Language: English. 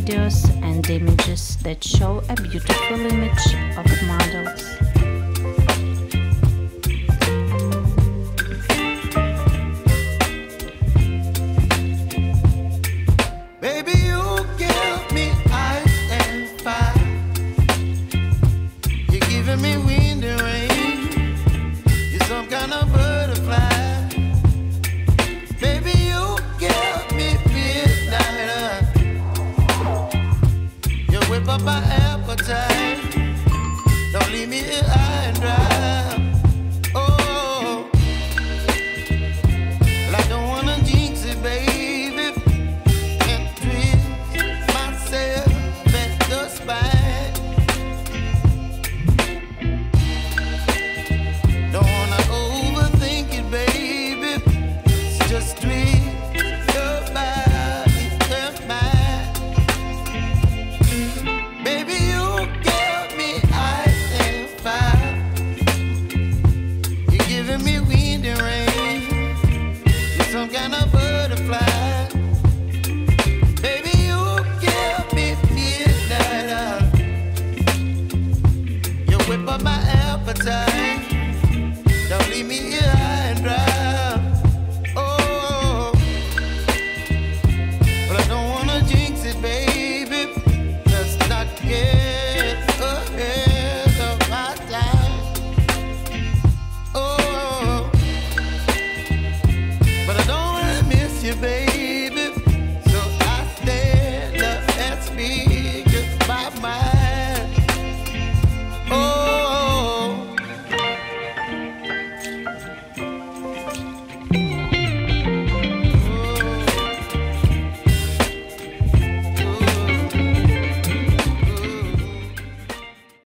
videos and images that show a beautiful image of models. Baby, you give me ice and fire. You're giving me wind and rain. You're some kind of butterfly. Baby, you give me midnight. You whip up my appetite. Don't leave me here high and dry. Oh, well, I don't wanna jinx it, baby, and twist myself at the spine. Don't wanna overthink it, baby. Just dream your body and mine. Baby, you give me ice and fire. You're giving me wind and rain. You're some kind of butterfly. Baby, you give me midnight. You whip up my appetite. Don't leave me here.